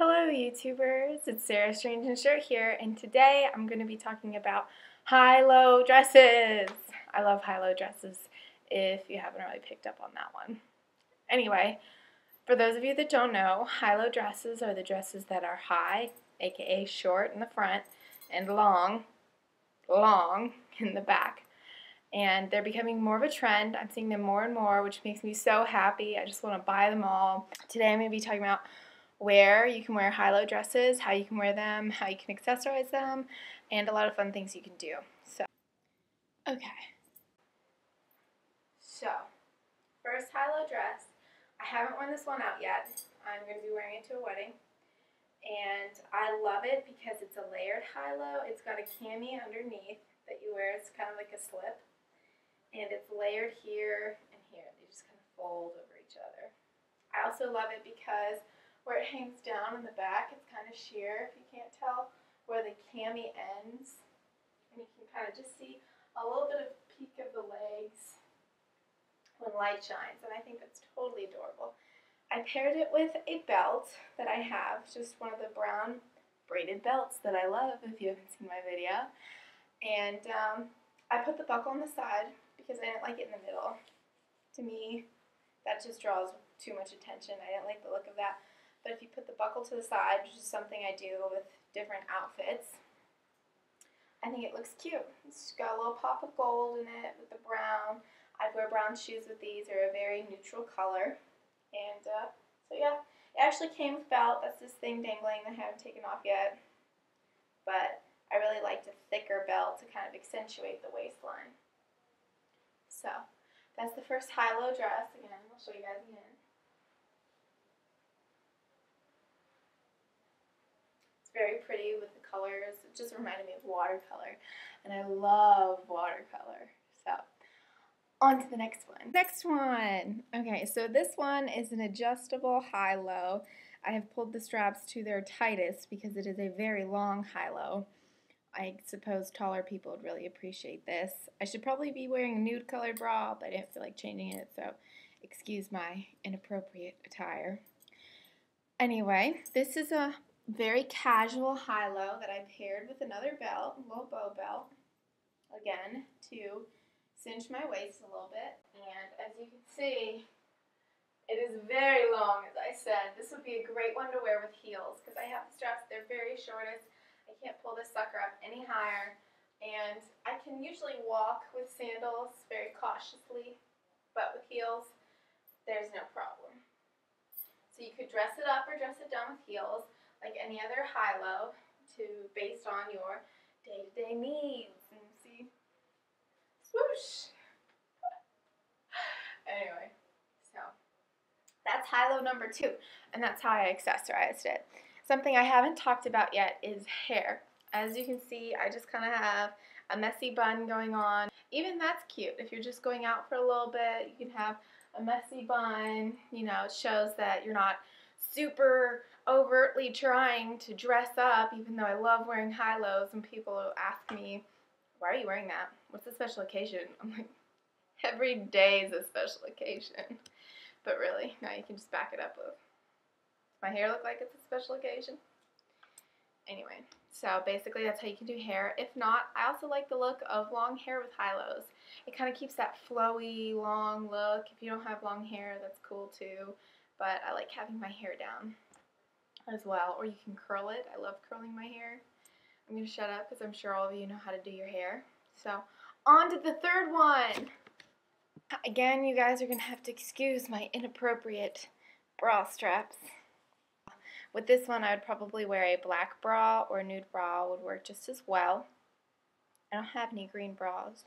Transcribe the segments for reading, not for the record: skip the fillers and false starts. Hello YouTubers, it's Sarah Strange and Short here, and today I'm going to be talking about high-low dresses. I love high-low dresses if you haven't really picked up on that one. Anyway, for those of you that don't know, high-low dresses are the dresses that are high, aka short in the front, and long in the back. And they're becoming more of a trend. I'm seeing them more and more, which makes me so happy. I just want to buy them all. Today I'm going to be talking about where you can wear high-low dresses, how you can wear them, how you can accessorize them, and a lot of fun things you can do. So first high-low dress. I haven't worn this one out yet. I'm going to be wearing it to a wedding, and I love it because it's a layered high-low. It's got a cami underneath that you wear. It's kind of like a slip, and it's layered here and here. They just kind of fold over each other. I also love it because where it hangs down in the back, it's kind of sheer, if you can't tell, where the cami ends. And you can kind of just see a little bit of peak of the legs when light shines, and I think that's totally adorable. I paired it with a belt that I have, just one of the brown braided belts that I love, if you haven't seen my video. And I put the buckle on the side because I didn't like it in the middle. To me, that just draws too much attention. I didn't like the look of that. But if you put the buckle to the side, which is something I do with different outfits, I think it looks cute. It's got a little pop of gold in it with the brown. I'd wear brown shoes with these. They're a very neutral color. And so yeah, it actually came with a belt. That's this thing dangling that I haven't taken off yet. But I really liked a thicker belt to kind of accentuate the waistline. So that's the first high-low dress. Again, I'll show you guys again. Very pretty with the colors. It just reminded me of watercolor, and I love watercolor. So on to the next one. Okay, so this one is an adjustable high-low. I have pulled the straps to their tightest because it is a very long high-low. I suppose taller people would really appreciate this. I should probably be wearing a nude colored bra, but I didn't feel like changing it, so excuse my inappropriate attire. Anyway, this is a very casual high-low that I paired with another belt, a little bow belt, again, to cinch my waist a little bit. And as you can see, it is very long, as I said. This would be a great one to wear with heels because I have the straps. They're very shortest. I can't pull this sucker up any higher. And I can usually walk with sandals very cautiously, but with heels, there's no problem. So you could dress it up or dress it down with heels, like any other high-low, based on your day-to-day needs. And see, swoosh. Anyway, so that's high-low number 2, and that's how I accessorized it. Something I haven't talked about yet is hair. As you can see, I just kind of have a messy bun going on. Even that's cute. If you're just going out for a little bit, you can have a messy bun. You know, it shows that you're not super overtly trying to dress up, even though I love wearing high-lows, and people ask me, why are you wearing that? What's a special occasion? I'm like, every day is a special occasion. But really, now you can just back it up with, does my hair look like it's a special occasion? Anyway, so basically that's how you can do hair. If not, I also like the look of long hair with high-lows. It kind of keeps that flowy, long look. If you don't have long hair, that's cool too. But I like having my hair down as well, or you can curl it. I love curling my hair. I'm going to shut up because I'm sure all of you know how to do your hair. So on to the third one. Again, you guys are going to have to excuse my inappropriate bra straps. With this one, I would probably wear a black bra, or a nude bra would work just as well. I don't have any green bras.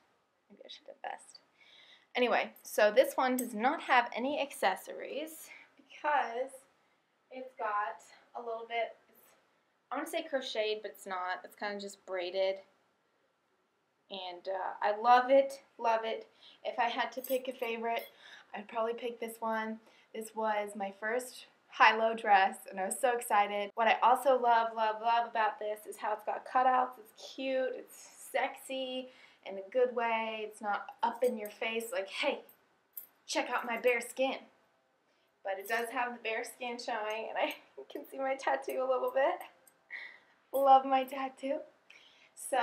Maybe I should invest. Anyway, so this one does not have any accessories because it's got a little bit, I want to say crocheted, but it's not. It's kind of just braided. And I love it, love it. If I had to pick a favorite, I'd probably pick this one. This was my first high-low dress, and I was so excited. What I also love, love, love about this is how it's got cutouts. It's cute, it's sexy in a good way. It's not up in your face like, hey, check out my bare skin. but it does have the bare skin showing, and I can see my tattoo a little bit. Love my tattoo. So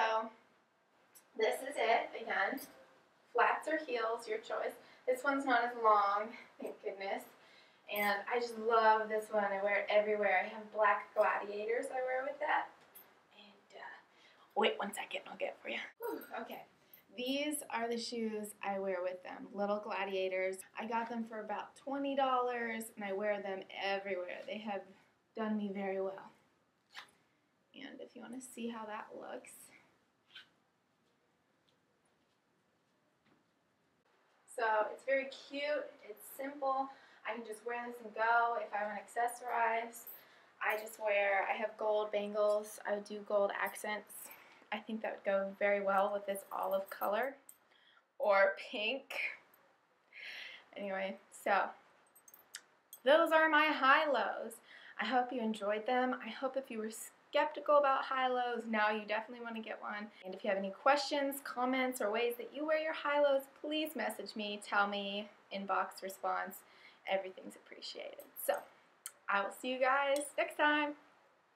this is it again. Flats or heels, your choice. This one's not as long, thank goodness. And I just love this one. I wear it everywhere. I have black gladiators I wear with that. And wait one second, I'll get it for you. Whew, okay. These are the shoes I wear with them, little gladiators. I got them for about $20, and I wear them everywhere. They have done me very well. And if you want to see how that looks. So it's very cute. It's simple. I can just wear this and go. If I want to accessorize, I just wear, I have gold bangles. I would do gold accents. I think that would go very well with this olive color or pink. Anyway, so those are my high-lows. I hope you enjoyed them. I hope if you were skeptical about high-lows, now you definitely want to get one. And if you have any questions, comments, or ways that you wear your high-lows, please message me, tell me, inbox response. Everything's appreciated. So I will see you guys next time.